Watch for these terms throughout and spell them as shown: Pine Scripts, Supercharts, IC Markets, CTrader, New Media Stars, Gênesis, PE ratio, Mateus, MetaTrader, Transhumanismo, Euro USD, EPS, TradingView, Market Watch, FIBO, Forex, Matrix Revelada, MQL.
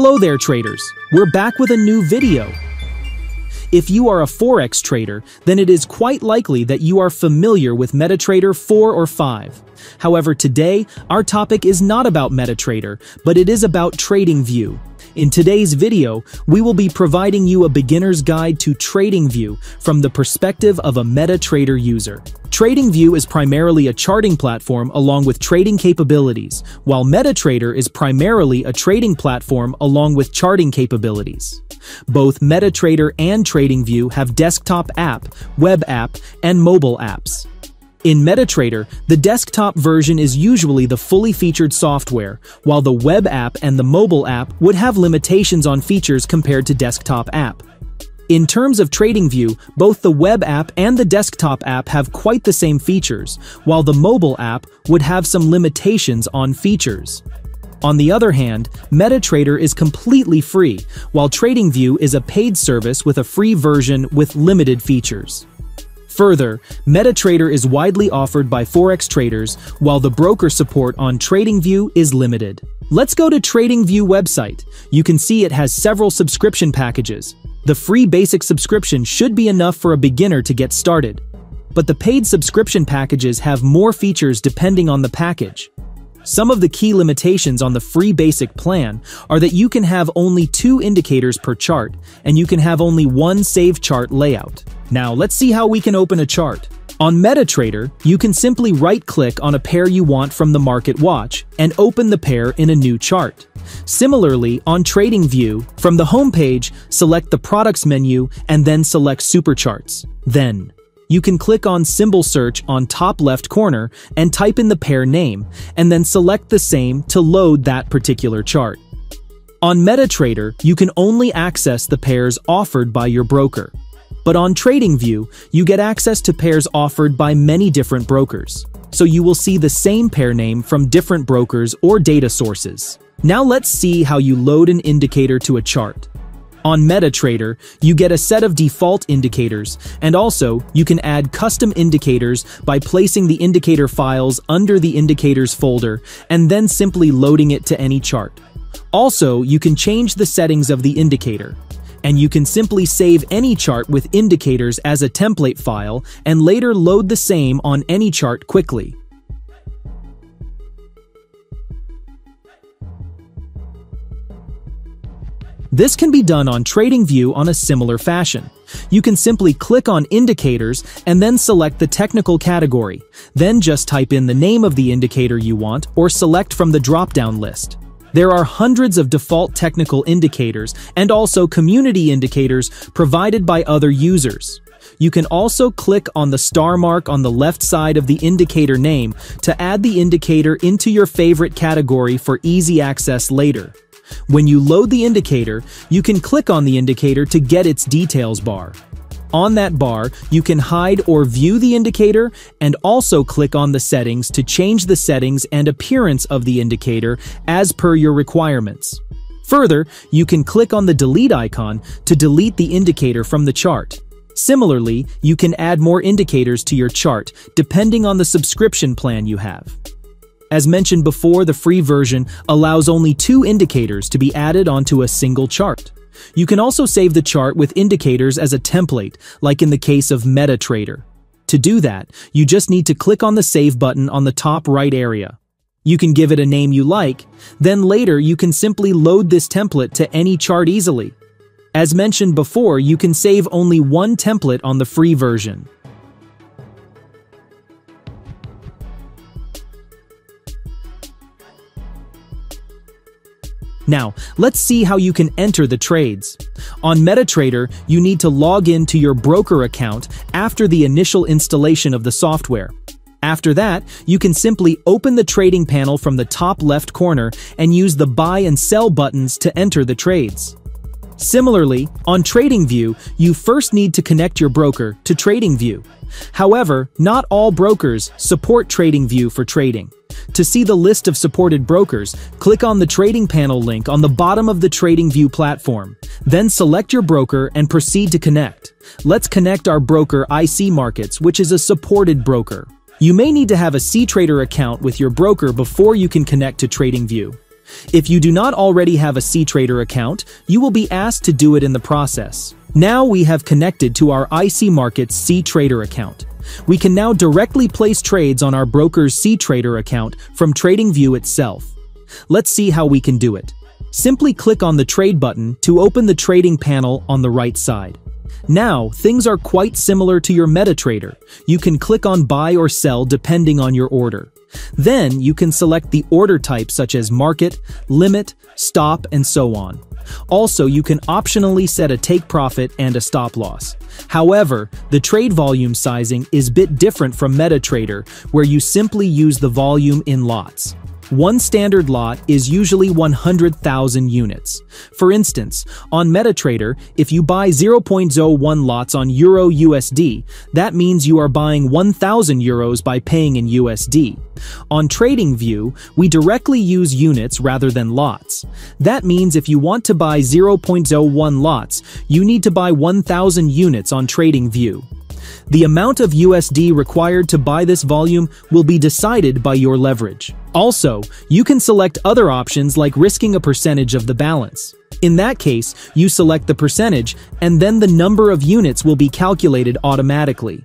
Hello there, traders. We're back with a new video. If you are a Forex trader, then it is quite likely that you are familiar with MetaTrader 4 or 5. However, today, our topic is not about MetaTrader, but it is about TradingView. In today's video, we will be providing you a beginner's guide to TradingView from the perspective of a MetaTrader user. TradingView is primarily a charting platform along with trading capabilities, while MetaTrader is primarily a trading platform along with charting capabilities. Both MetaTrader and TradingView have desktop app, web app, and mobile apps. In MetaTrader, the desktop version is usually the fully featured software, while the web app and the mobile app would have limitations on features compared to desktop app. In terms of TradingView, both the web app and the desktop app have quite the same features, while the mobile app would have some limitations on features. On the other hand, MetaTrader is completely free, while TradingView is a paid service with a free version with limited features. Further, MetaTrader is widely offered by Forex traders, while the broker support on TradingView is limited. Let's go to TradingView website. You can see it has several subscription packages. The free basic subscription should be enough for a beginner to get started. But the paid subscription packages have more features depending on the package. Some of the key limitations on the free basic plan are that you can have only 2 indicators per chart, and you can have only 1 save chart layout. Now let's see how we can open a chart. On MetaTrader, you can simply right-click on a pair you want from the Market Watch and open the pair in a new chart. Similarly, on TradingView, from the homepage, select the products menu and then select Supercharts. Then, you can click on symbol search on top left corner and type in the pair name, and then select the same to load that particular chart. On MetaTrader, you can only access the pairs offered by your broker. But on TradingView, you get access to pairs offered by many different brokers. So you will see the same pair name from different brokers or data sources. Now let's see how you load an indicator to a chart. On MetaTrader, you get a set of default indicators, and also, you can add custom indicators by placing the indicator files under the indicators folder and then simply loading it to any chart. Also, you can change the settings of the indicator, and you can simply save any chart with indicators as a template file and later load the same on any chart quickly. This can be done on TradingView on a similar fashion. You can simply click on Indicators and then select the technical category. Then just type in the name of the indicator you want or select from the drop-down list. There are hundreds of default technical indicators and also community indicators provided by other users. You can also click on the star mark on the left side of the indicator name to add the indicator into your favorite category for easy access later. When you load the indicator, you can click on the indicator to get its details bar. On that bar, you can hide or view the indicator and also click on the settings to change the settings and appearance of the indicator as per your requirements. Further, you can click on the delete icon to delete the indicator from the chart. Similarly, you can add more indicators to your chart depending on the subscription plan you have. As mentioned before, the free version allows only 2 indicators to be added onto a single chart. You can also save the chart with indicators as a template, like in the case of MetaTrader. To do that, you just need to click on the Save button on the top right area. You can give it a name you like, then later you can simply load this template to any chart easily. As mentioned before, you can save only 1 template on the free version. Now, let's see how you can enter the trades. On MetaTrader, you need to log in to your broker account after the initial installation of the software. After that, you can simply open the trading panel from the top left corner and use the buy and sell buttons to enter the trades. Similarly, on TradingView, you first need to connect your broker to TradingView. However, not all brokers support TradingView for trading. To see the list of supported brokers, click on the trading panel link on the bottom of the TradingView platform. Then select your broker and proceed to connect. Let's connect our broker IC Markets, which is a supported broker. You may need to have a CTrader account with your broker before you can connect to TradingView. If you do not already have a CTrader account, you will be asked to do it in the process. Now we have connected to our IC Markets CTrader account. We can now directly place trades on our broker's CTrader account from TradingView itself. Let's see how we can do it. Simply click on the Trade button to open the trading panel on the right side. Now, things are quite similar to your MetaTrader. You can click on Buy or Sell depending on your order. Then, you can select the order type such as Market, Limit, Stop, and so on. Also, you can optionally set a take profit and a stop loss. However, the trade volume sizing is a bit different from MetaTrader, where you simply use the volume in lots. One standard lot is usually 100,000 units. For instance, on MetaTrader, if you buy 0.01 lots on Euro USD, that means you are buying 1,000 euros by paying in USD. On TradingView, we directly use units rather than lots. That means if you want to buy 0.01 lots, you need to buy 1,000 units on TradingView. The amount of USD required to buy this volume will be decided by your leverage. Also, you can select other options like risking a percentage of the balance. In that case, you select the percentage, and then the number of units will be calculated automatically.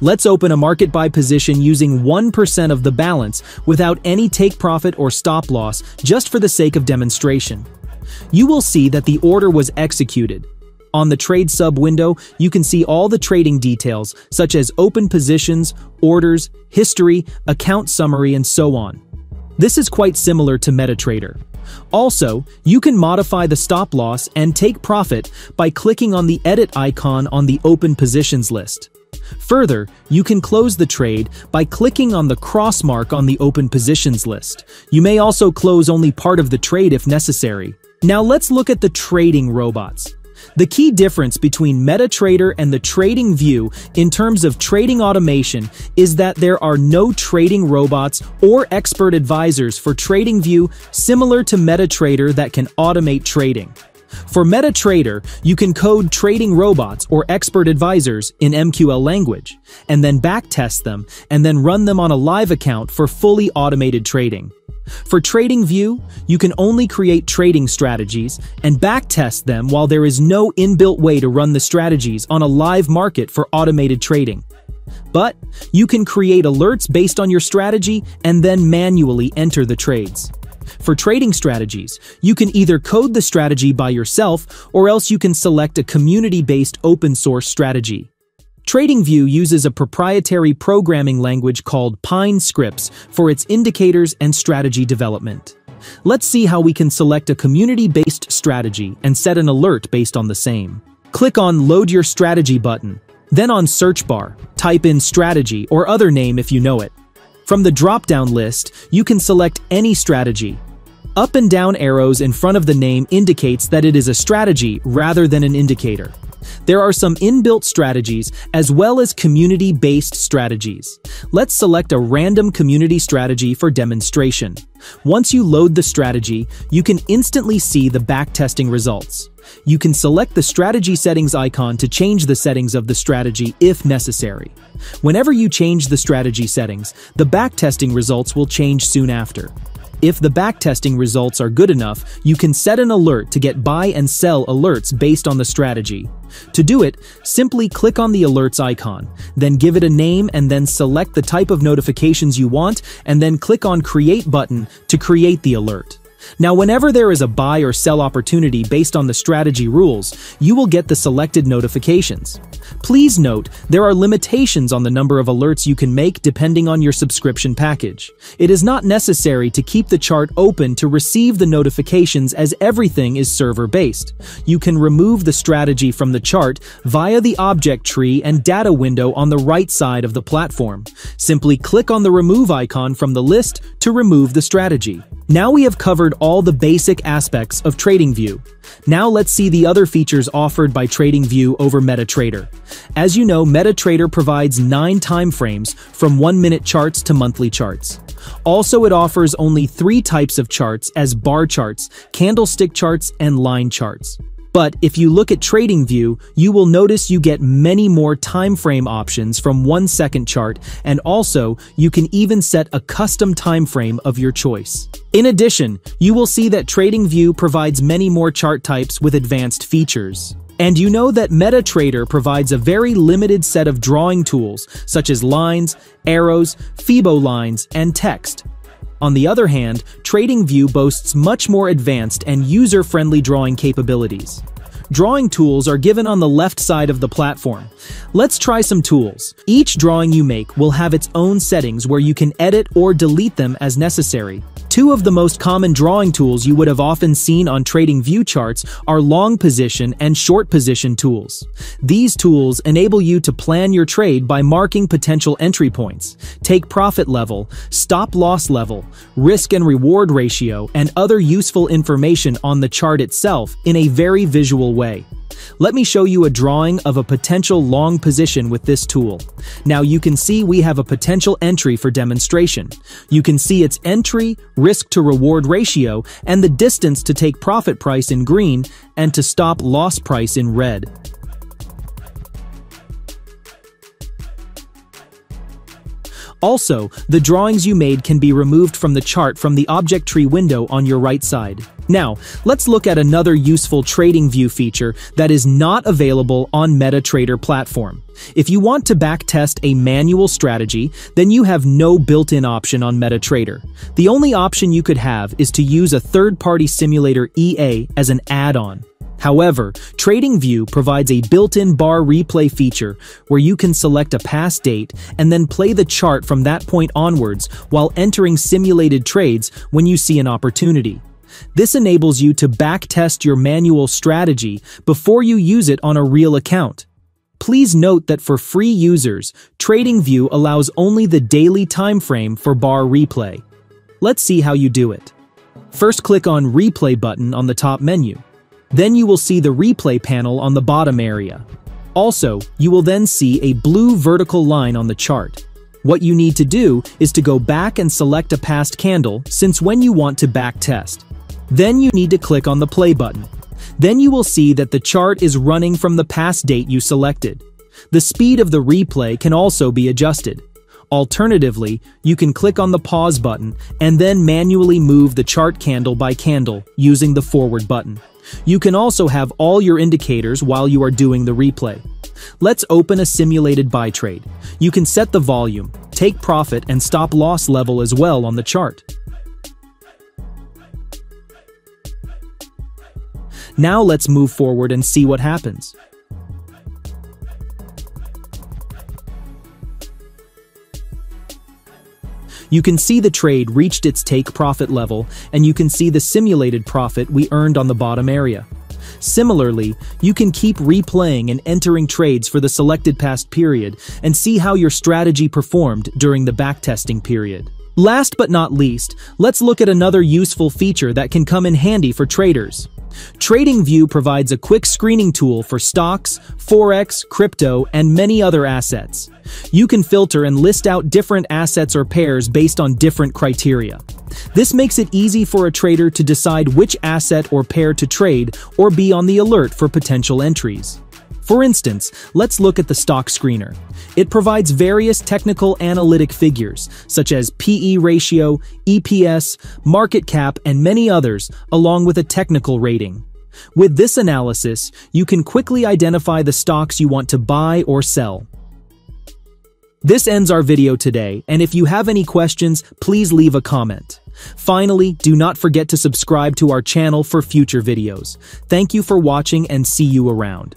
Let's open a market buy position using 1% of the balance without any take profit or stop loss, just for the sake of demonstration. You will see that the order was executed. On the Trade sub window, you can see all the trading details, such as open positions, orders, history, account summary, and so on. This is quite similar to MetaTrader. Also, you can modify the stop loss and take profit by clicking on the edit icon on the open positions list. Further, you can close the trade by clicking on the cross mark on the open positions list. You may also close only part of the trade if necessary. Now let's look at the trading robots. The key difference between MetaTrader and the TradingView in terms of trading automation is that there are no trading robots or expert advisors for TradingView, similar to MetaTrader, that can automate trading. For MetaTrader, you can code trading robots or expert advisors in MQL language, and then backtest them, and then run them on a live account for fully automated trading. For TradingView, you can only create trading strategies and backtest them, while there is no inbuilt way to run the strategies on a live market for automated trading. But you can create alerts based on your strategy and then manually enter the trades. For trading strategies, you can either code the strategy by yourself, or else you can select a community-based open-source strategy. TradingView uses a proprietary programming language called Pine Scripts for its indicators and strategy development. Let's see how we can select a community-based strategy and set an alert based on the same. Click on Load Your Strategy button. Then on search bar, type in strategy or other name if you know it. From the drop-down list, you can select any strategy. Up and down arrows in front of the name indicates that it is a strategy rather than an indicator. There are some inbuilt strategies as well as community-based strategies. Let's select a random community strategy for demonstration. Once you load the strategy, you can instantly see the backtesting results. You can select the strategy settings icon to change the settings of the strategy if necessary. Whenever you change the strategy settings, the backtesting results will change soon after. If the backtesting results are good enough, you can set an alert to get buy and sell alerts based on the strategy. To do it, simply click on the alerts icon, then give it a name, and then select the type of notifications you want, and then click on Create button to create the alert. Now, whenever there is a buy or sell opportunity based on the strategy rules, you will get the selected notifications. Please note, there are limitations on the number of alerts you can make depending on your subscription package. It is not necessary to keep the chart open to receive the notifications, as everything is server-based. You can remove the strategy from the chart via the object tree and data window on the right side of the platform. Simply click on the remove icon from the list to remove the strategy. Now we have covered all the basic aspects of TradingView. Now let's see the other features offered by TradingView over MetaTrader. As you know, MetaTrader provides 9 time frames, from 1-minute charts to monthly charts. Also, it offers only 3 types of charts, as bar charts, candlestick charts, and line charts. But if you look at TradingView, you will notice you get many more time frame options from 1 second chart, and also you can even set a custom time frame of your choice. In addition, you will see that TradingView provides many more chart types with advanced features. And you know that MetaTrader provides a very limited set of drawing tools, such as lines, arrows, FIBO lines, and text. On the other hand, TradingView boasts much more advanced and user-friendly drawing capabilities. Drawing tools are given on the left side of the platform. Let's try some tools. Each drawing you make will have its own settings where you can edit or delete them as necessary. Two of the most common drawing tools you would have often seen on TradingView charts are long position and short position tools. These tools enable you to plan your trade by marking potential entry points, take profit level, stop loss level, risk and reward ratio, and other useful information on the chart itself in a very visual way. Let me show you a drawing of a potential long position with this tool. Now you can see we have a potential entry for demonstration. You can see its entry, risk to reward ratio, and the distance to take profit price in green and to stop loss price in red. Also, the drawings you made can be removed from the chart from the object tree window on your right side. Now, let's look at another useful TradingView feature that is not available on MetaTrader platform. If you want to backtest a manual strategy, then you have no built-in option on MetaTrader. The only option you could have is to use a third-party simulator EA as an add-on. However, TradingView provides a built-in bar replay feature where you can select a past date and then play the chart from that point onwards while entering simulated trades when you see an opportunity. This enables you to backtest your manual strategy before you use it on a real account. Please note that for free users, TradingView allows only the daily time frame for bar replay. Let's see how you do it. First, click on Replay button on the top menu. Then you will see the replay panel on the bottom area. Also, you will then see a blue vertical line on the chart. What you need to do is to go back and select a past candle since when you want to back test. Then you need to click on the play button. Then you will see that the chart is running from the past date you selected. The speed of the replay can also be adjusted. Alternatively, you can click on the pause button and then manually move the chart candle by candle using the forward button. You can also have all your indicators while you are doing the replay. Let's open a simulated buy trade. You can set the volume, take profit, and stop loss level as well on the chart. Now let's move forward and see what happens. You can see the trade reached its take profit level, and you can see the simulated profit we earned on the bottom area. Similarly, you can keep replaying and entering trades for the selected past period and see how your strategy performed during the backtesting period. Last but not least, let's look at another useful feature that can come in handy for traders. TradingView provides a quick screening tool for stocks, Forex, crypto, and many other assets. You can filter and list out different assets or pairs based on different criteria. This makes it easy for a trader to decide which asset or pair to trade or be on the alert for potential entries. For instance, let's look at the stock screener. It provides various technical analytic figures, such as PE ratio, EPS, market cap, and many others, along with a technical rating. With this analysis, you can quickly identify the stocks you want to buy or sell. This ends our video today, and if you have any questions, please leave a comment. Finally, do not forget to subscribe to our channel for future videos. Thank you for watching and see you around.